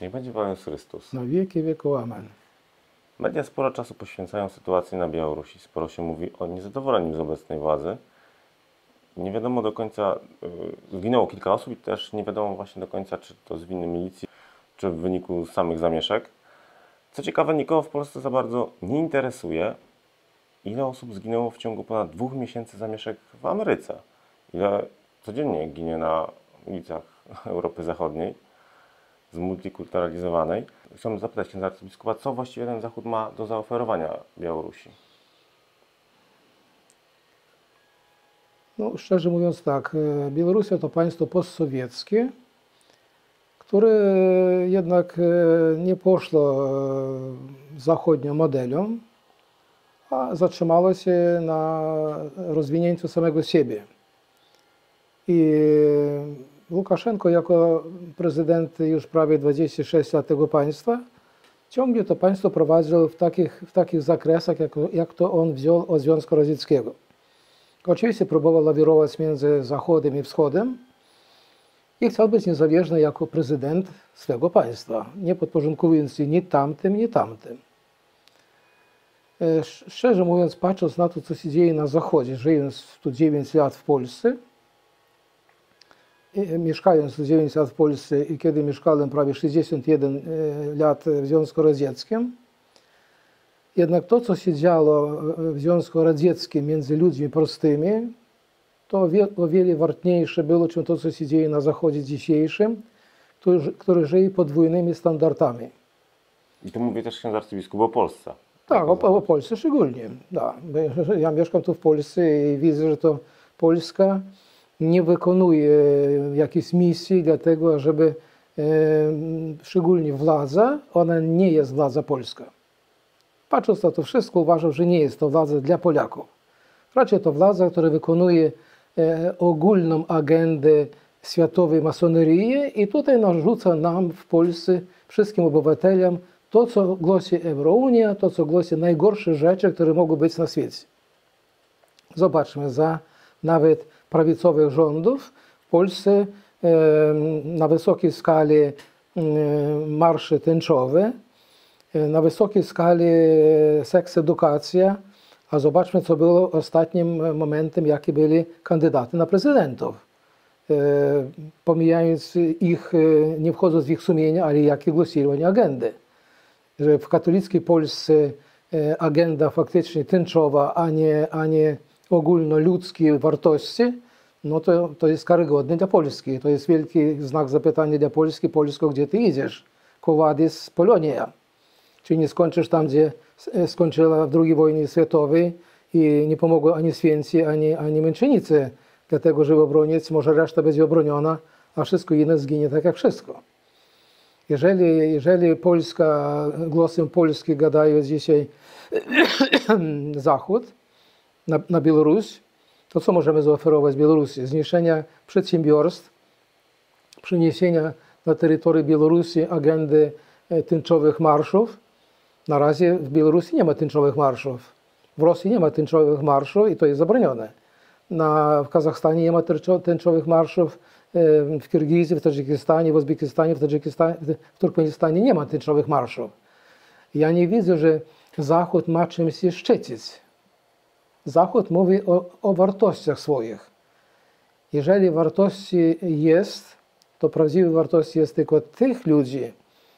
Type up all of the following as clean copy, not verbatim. Niech będzie Pan Jezus Chrystus. Na wieki wieku. Amen. Media sporo czasu poświęcają sytuacji na Białorusi. Sporo się mówi o niezadowoleniu z obecnej władzy. Nie wiadomo do końca, zginęło kilka osób i też nie wiadomo właśnie do końca, czy to z winy milicji, czy w wyniku samych zamieszek. Co ciekawe, nikogo w Polsce za bardzo nie interesuje, ile osób zginęło w ciągu ponad 2 miesięcy zamieszek w Ameryce. Ile codziennie ginie na ulicach Europy Zachodniej, zmultikulturalizowanej. Chciałbym zapytać księdza arcybiskupa, co właściwie ten Zachód ma do zaoferowania Białorusi? No, szczerze mówiąc tak, Białorusia to państwo postsowieckie, które jednak nie poszło zachodnią modelą, a zatrzymało się na rozwinięciu samego siebie. I Łukaszenko jako prezydent już prawie 26 lat tego państwa ciągle to państwo prowadził w takich zakresach, jak to on wziął od Związku Radzieckiego. Oczywiście próbował lawirować między Zachodem i Wschodem i chciał być niezależny jako prezydent swego państwa, nie podporządkowując się ni tamtym, ni tamtym. Szczerze mówiąc, patrząc na to, co się dzieje na Zachodzie, żyjąc tu 9 lat w Polsce, mieszkając 9 lat w Polsce i kiedy mieszkałem prawie 61 lat w Związku Radzieckim, jednak to, co się działo w Związku Radzieckim między ludźmi prostymi, to o wiele ważniejsze było, niż to, co się dzieje na Zachodzie dzisiejszym, który żyje podwójnymi standardami. I tu mówię też księdza arcybiskupa o Polsce. Tak, o Polsce szczególnie. Da. Ja mieszkam tu w Polsce i widzę, że to Polska nie wykonuje jakiejś misji, dlatego żeby szczególnie władza, ona nie jest władza polska. Patrząc na to wszystko, uważam, że nie jest to władza dla Polaków. Raczej to władza, która wykonuje ogólną agendę światowej masonerii i tutaj narzuca nam w Polsce, wszystkim obywatelom, to, co głosi Eurounia, to, co głosi najgorsze rzeczy, które mogą być na świecie. Zobaczmy, za nawet prawicowych rządów w Polsce na wysokiej skali marsze tęczowe, na wysokiej skali seksedukacja, a zobaczmy, co było ostatnim momentem, jakie byli kandydaty na prezydentów. Pomijając ich, nie wchodząc w ich sumienie, ale jakie głosili oni agendy. Że w katolickiej Polsce agenda faktycznie tęczowa, a nie ogólnoludzkie wartości, no to jest karygodne dla Polski. To jest wielki znak zapytania dla Polski. Polsko, gdzie ty idziesz? Kowadis Polonia. Czy nie skończysz tam, gdzie skończyła w II wojnie światowej i nie pomogło ani święci, ani męczennicy, dlatego żeby obronić, może reszta będzie obroniona, a wszystko inne zginie tak jak wszystko. Jeżeli Polska, głosem Polski gadają dzisiaj Zachód na Białoruś, to co możemy zaoferować Białorusi? Zniesienia przedsiębiorstw, przeniesienia na terytorium Białorusi agendy tęczowych marszów. Na razie w Białorusi nie ma tęczowych marszów. W Rosji nie ma tęczowych marszów i to jest zabronione. W Kazachstanie nie ma tęczowych marszów, w Kirgizji, w Tadżykistanie, w Uzbekistanie, w Turkmenistanie nie ma tęczowych marszów. Ja nie widzę, że Zachód ma czym się szczycić. Zachód mówi o wartościach swoich. Jeżeli wartości jest, to prawdziwa wartość jest tylko tych ludzi,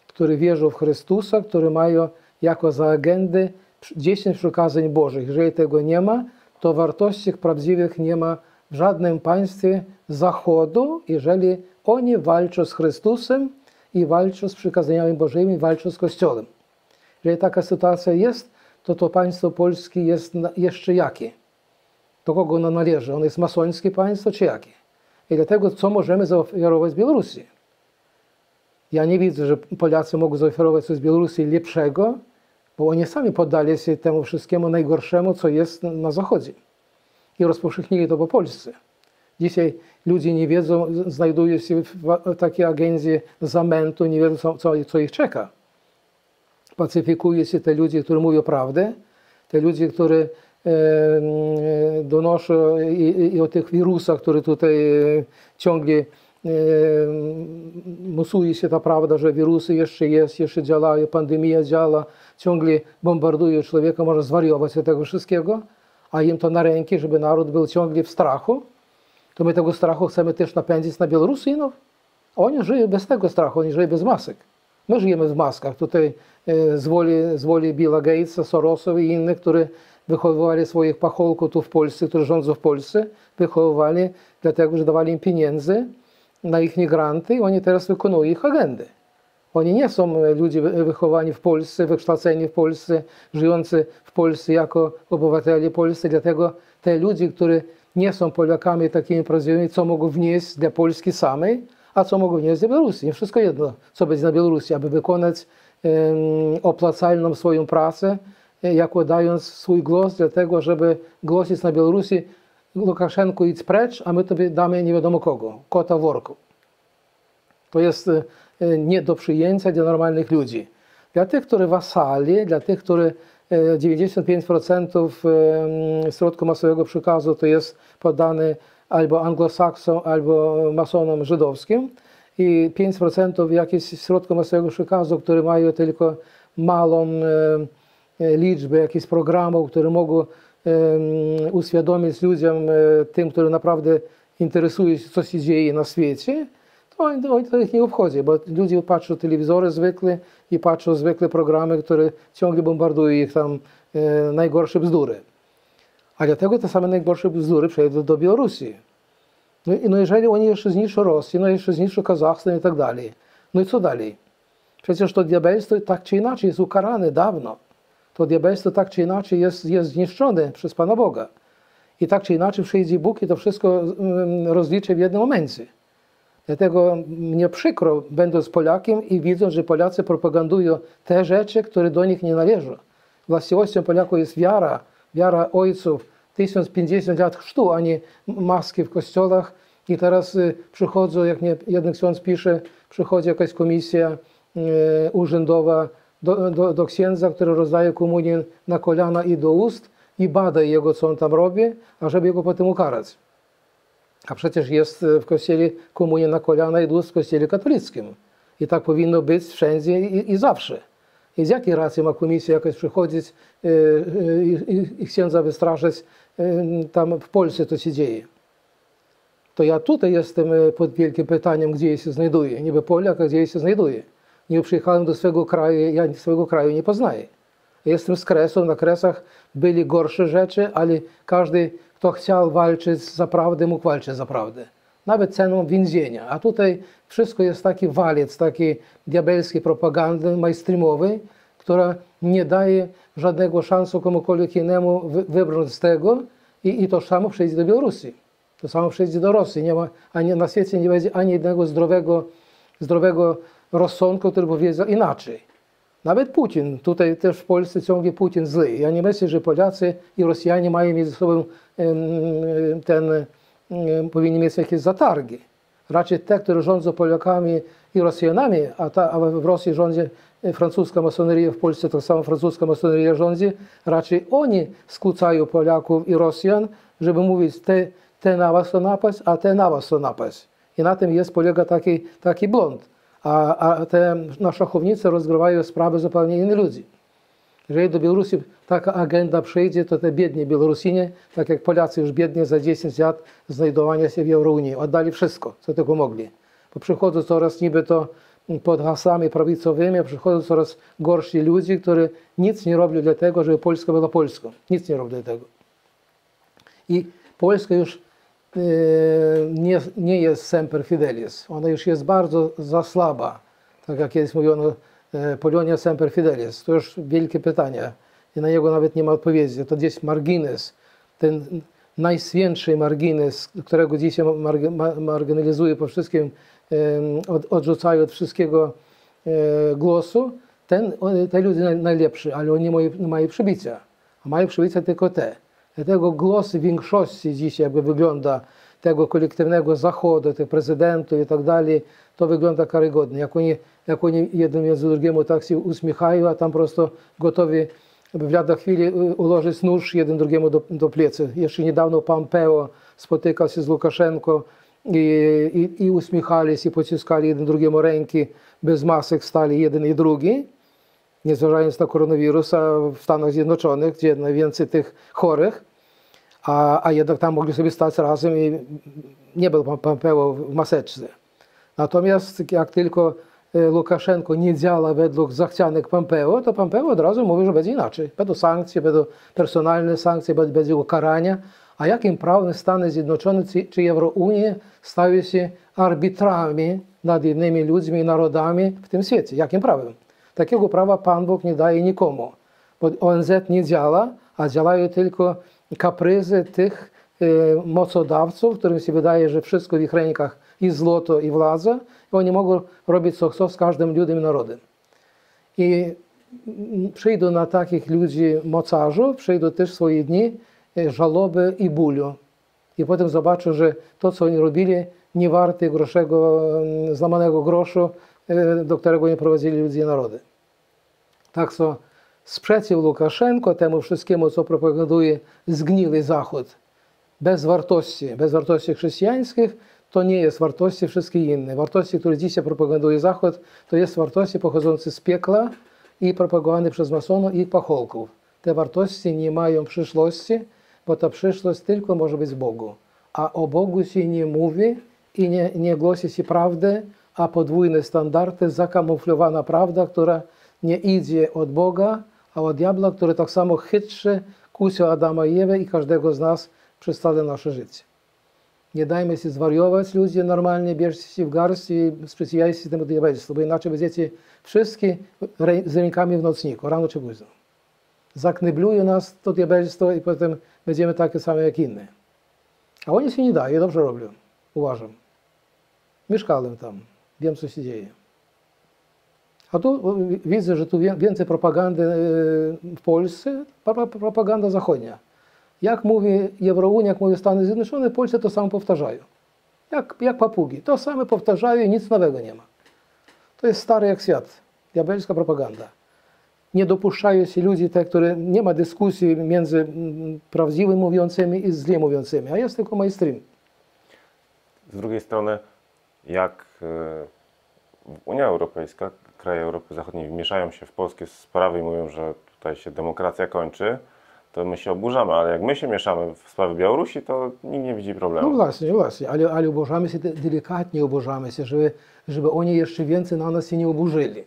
którzy wierzą w Chrystusa, którzy mają jako za agendę 10 przykazań Bożych. Jeżeli tego nie ma, to wartości prawdziwych nie ma w żadnym państwie Zachodu, jeżeli oni walczą z Chrystusem i walczą z przykazaniami Bożymi, walczą z Kościołem. Jeżeli taka sytuacja jest, to państwo polskie jest jeszcze jakie? Do kogo ono należy? Ono jest masońskie państwo czy jakie? I dlatego co możemy zaoferować Białorusi? Ja nie widzę, że Polacy mogą zaoferować coś z Białorusi lepszego, bo oni sami poddali się temu wszystkiemu najgorszemu, co jest na Zachodzie. I rozpowszechnili to po Polsce. Dzisiaj ludzie nie wiedzą, znajdują się w takiej agendzie zamętu, nie wiedzą, co ich czeka. Pacyfikuje się te ludzie, którzy mówią prawdę, te ludzie, którzy donoszą i o tych wirusach, które tutaj ciągle musuje się ta prawda, że wirusy jeszcze działają, pandemia działa, ciągle bombarduje człowieka, może zwariować od tego wszystkiego, a im to na ręki, żeby naród był ciągle w strachu, to my tego strachu chcemy też napędzić na Białorusinów. Oni żyją bez tego strachu, oni żyją bez masek. My żyjemy w maskach. Tutaj z woli Billa Gatesa, Sorosa i innych, którzy wychowywali swoich pacholków tu w Polsce, którzy rządzą w Polsce, wychowywali dlatego, że dawali im pieniędzy na ich migranty i oni teraz wykonują ich agendy. Oni nie są ludzie wychowani w Polsce, wykształceni w Polsce, żyjący w Polsce jako obywatele Polscy. Dlatego te ludzie, którzy nie są Polakami takimi prawdziwymi, co mogą wnieść dla Polski samej, a co mogą wnieść do Białorusi. Nie wszystko jedno, co będzie na Białorusi, aby wykonać opłacalną swoją pracę, jako dając swój głos do tego, żeby głosić na Białorusi Łukaszenko idź precz, a my tobie damy nie wiadomo kogo, kota w worku. To jest nie do przyjęcia dla normalnych ludzi. Dla tych, którzy wasali, dla tych, którzy 95% środków masowego przekazu to jest podane albo anglosaksom, albo masonom żydowskim i 5% jakichś środków masowego przekazu, które mają tylko małą liczbę jakichś programów, które mogą uświadomić ludziom, tym, którzy naprawdę interesują się, co się dzieje na świecie, to oni to ich nie obchodzi, bo ludzie patrzą telewizory zwykle i patrzą zwykle programy, które ciągle bombardują ich tam najgorsze bzdury. A dlatego te same najgorsze bzdury przejdą do Białorusi. No jeżeli oni jeszcze zniszczą Rosję, no jeszcze zniszczą Kazachstan i tak dalej, no i co dalej? Przecież to diabelstwo tak czy inaczej jest ukarane dawno. To diabelstwo tak czy inaczej jest zniszczone przez Pana Boga. I tak czy inaczej przyjdzie Bóg i to wszystko rozliczy w jednym momencie. Dlatego mnie przykro, będąc Polakiem i widząc, że Polacy propagandują te rzeczy, które do nich nie należą. Właściwością Polaków jest wiara, wiara ojców 1050 lat chrztu, a nie maski w kościołach. I teraz przychodzą, jak mnie jeden ksiądz pisze, przychodzi jakaś komisja urzędowa, do księdza, który rozdaje komunię na kolana i do ust i bada jego, co on tam robi, ażeby go potem ukarać. A przecież jest w kościele komunia na kolana i do ust w kościele katolickim. I tak powinno być wszędzie i zawsze. I z jakiej racji ma komisja jakoś przychodzić i księdza wystraszyć tam w Polsce, co się dzieje? To ja tutaj jestem pod wielkim pytaniem, gdzie ja się znajduję. Niby Polak, a gdzie ja się znajduję. Nie przyjechałem do swojego kraju, ja swojego kraju nie poznaję. Jestem z Kresu, na Kresach byli gorsze rzeczy, ale każdy, kto chciał walczyć za prawdę, mógł walczyć za prawdę. Nawet ceną więzienia. A tutaj wszystko jest taki walec, taki diabelskiej propagandy mainstreamowej, która nie daje żadnego szansu komukolwiek innemu wybrnąć z tego i to samo przejdzie do Białorusi. To samo przejdzie do Rosji. Nie ma, ani na świecie nie będzie ani jednego zdrowego rozsądku, który powiedział inaczej. Nawet Putin, tutaj też w Polsce ciągle Putin zły. Ja nie myślę, że Polacy i Rosjanie mają między sobą powinni mieć jakieś zatargi. Raczej te, które rządzą Polakami i Rosjanami, a w Rosji rządzi francuska masoneria, w Polsce tak samo francuska masoneria rządzi, raczej oni skłócają Polaków i Rosjan, żeby mówić, te na was to napaść, a te na was to napaść. I na tym jest polega taki błąd. A te na szachownicy rozgrywają sprawy zupełnie innych ludzi. Jeżeli do Białorusi taka agenda przyjdzie, to te biedni Białorusinie, tak jak Polacy już biedni za 10 lat znajdowania się w Eurounii, oddali wszystko, co tylko mogli. Bo przychodzą coraz niby to pod hasłami prawicowymi, przychodzą coraz gorsi ludzie, którzy nic nie robią dla tego, żeby Polska była Polską. Nic nie robią dla tego. I Polska już nie jest semper fidelis. Ona już jest bardzo za słaba. Tak jak kiedyś mówiono, Polonia semper fidelis. To już wielkie pytanie. I na niego nawet nie ma odpowiedzi. To gdzieś margines, ten najświętszy margines, którego dzisiaj marginalizuje po wszystkim, odrzucają od wszystkiego głosu. Te ludzie najlepsi, ale oni nie mają przybicia. A mają przybicia tylko te. Dlatego głos większości dzisiaj, jakby wygląda tego kolektywnego zachodu, tych prezydentów i tak dalej, to wygląda karygodnie. Jak oni jeden między drugiemu tak się uśmiechają, a tam prosto gotowi w lada chwili ułożyć nóż jeden drugiemu do plecy. Jeszcze niedawno Pompeo spotykał się z Łukaszenko i uśmiechali się, pociskali jeden drugiemu ręki, bez masek stali jeden i drugi, nie zważając na koronawirusa w Stanach Zjednoczonych, gdzie najwięcej tych chorych, a jednak tam mogli sobie stać razem i nie był Pompeo w maseczce. Natomiast jak tylko Łukaszenko nie działa według zachcianek Pompeo, to Pompeo od razu mówi, że będzie inaczej. Będą sankcje, będą personalne sankcje, będzie ukarania. A jakim prawem Stany Zjednoczone czy Eurounia stają się arbitrami nad innymi ludźmi i narodami w tym świecie? Jakim prawem? Takiego prawa Pan Bóg nie daje nikomu. Bo ONZ nie działa, a działają tylko kapryzy tych mocodawców, którym się wydaje, że wszystko w ich rękach i złoto, i władza. I oni mogą robić co chcą z każdym ludem i narodem. I przyjdą na takich ludzi mocarzów, przyjdą też swoje dni żałoby i bólu. I potem zobaczą, że to, co oni robili, nie warte złamanego groszu, do którego nie prowadzili ludzi i narody. Tak co sprzeciw Łukaszenko temu wszystkiemu, co propaganduje zgniły Zachód, bez wartości chrześcijańskich, to nie jest wartości wszystkie inne. Wartości, które dzisiaj propaganduje Zachód, to jest wartości pochodzące z piekla i propagowane przez masonów i pacholków. Te wartości nie mają przyszłości, bo ta przyszłość tylko może być w Bogu. A o Bogu się nie mówi i nie głosi się prawdy, a podwójne standardy, zakamuflowana prawda, która nie idzie od Boga, a od diabła, który tak samo chytrzy, kusi Adama i Ewę i każdego z nas przez całe nasze życie. Nie dajmy się zwariować, ludzie normalnie, bierzcie się w garść i sprzyjajcie temu diabelstwu, bo inaczej będziecie wszystkie z rękami w nocniku, rano czy późno. Zaknybluje nas to diabelstwo i potem będziemy takie same jak inne. A oni się nie dają, dobrze robią, uważam. Mieszkałem tam, wiem co się dzieje. A tu widzę, że tu więcej propagandy w Polsce, propaganda zachodnia. Jak mówi Eurounia, jak mówi Stany Zjednoczone, Polsce to samo powtarzają. Jak papugi, to samo powtarzają i nic nowego nie ma. To jest stary jak świat, diabelska propaganda. Nie dopuszczają się ludzi, te, które nie ma dyskusji między prawdziwymi mówiącymi i źle mówiącymi, a jest tylko mainstream. Z drugiej strony, jak Unia Europejska, kraje Europy Zachodniej wmieszają się w polskie sprawy i mówią, że tutaj się demokracja kończy, to my się oburzamy, ale jak my się mieszamy w sprawy Białorusi, to nikt nie widzi problemu. No właśnie, ale oburzamy się, delikatnie oburzamy się, żeby oni jeszcze więcej na nas się nie oburzyli.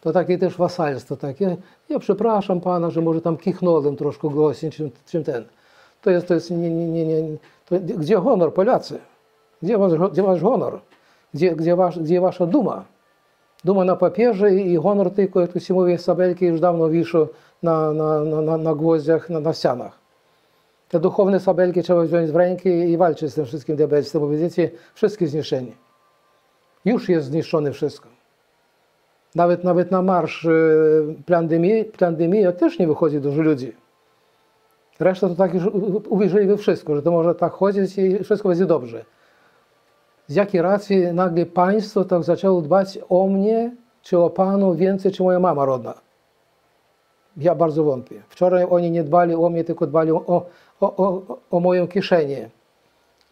To takie też wasalstwo, takie, ja przepraszam Pana, że może tam kichnąłem troszkę głośniej, czym ten. To jest gdzie honor, Polacy? Gdzie wasz honor? Gdzie wasza duma? Duma na papierze i honor tylko, jak to się mówi, sabelki już dawno wiszą na gwoździach, na ścianach. Te duchowne sabelki trzeba wziąć w ręki i walczyć z tym wszystkim diabelstwem, bo widzicie, wszystkie zniszczeni. Już jest zniszczone wszystko. Nawet na marsz pandemii też nie wychodzi dużo ludzi. Reszta to tak już uwierzyli we wszystko, że to może tak chodzić i wszystko będzie dobrze. Z jakiej racji nagle państwo tak zaczęło dbać o mnie, czy o Panu więcej, czy moja mama rodna? Ja bardzo wątpię. Wczoraj oni nie dbali o mnie, tylko dbali o moją kieszenię,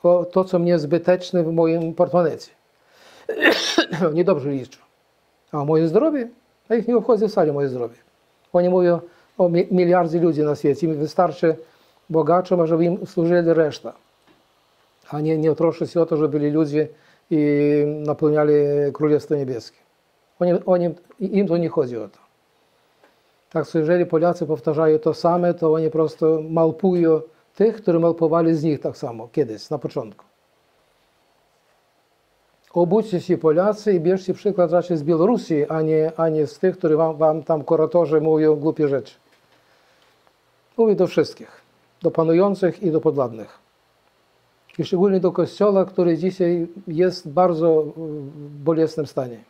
o to, co mnie zbyteczne w moim portmonecie. Niedobrze liczą. A o moje zdrowie? A ich nie obchodzi wcale moje zdrowie. Oni mówią o miliardzie ludzi na świecie. Im wystarczy bogaczom, żeby im służyli reszta. A nie troszczy się o to, że byli ludzie i napełniali Królestwo Niebieskie. Im to nie chodzi o to. Tak, jeżeli Polacy powtarzają to samo, to oni prosto małpują tych, którzy małpowali z nich tak samo kiedyś, na początku. Obudźcie się Polacy i bierzcie przykład raczej z Białorusi, a nie z tych, którzy wam tam kuratorzy mówią głupie rzeczy. Mówię do wszystkich, do panujących i do podwładnych. I szczególnie do Kościoła, który dzisiaj jest w bardzo bolesnym stanie.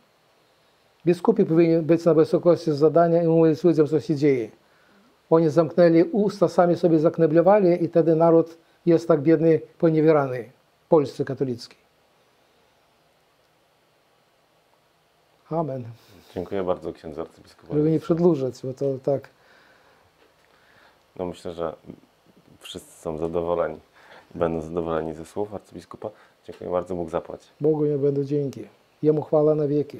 Biskupi powinni być na wysokości zadania i mówić ludziom, co się dzieje. Oni zamknęli usta, sami sobie zakneblowali i wtedy naród jest tak biedny, poniewierany w Polsce katolickiej. Amen. Dziękuję bardzo księdzu arcybiskupowi. Żeby nie przedłużać, bo to tak... No myślę, że wszyscy są zadowoleni. Będą zadowoleni ze słów arcybiskupa. Dziękuję bardzo, Bóg zapłać. Bogu nie będę dzięki. Jemu chwała na wieki.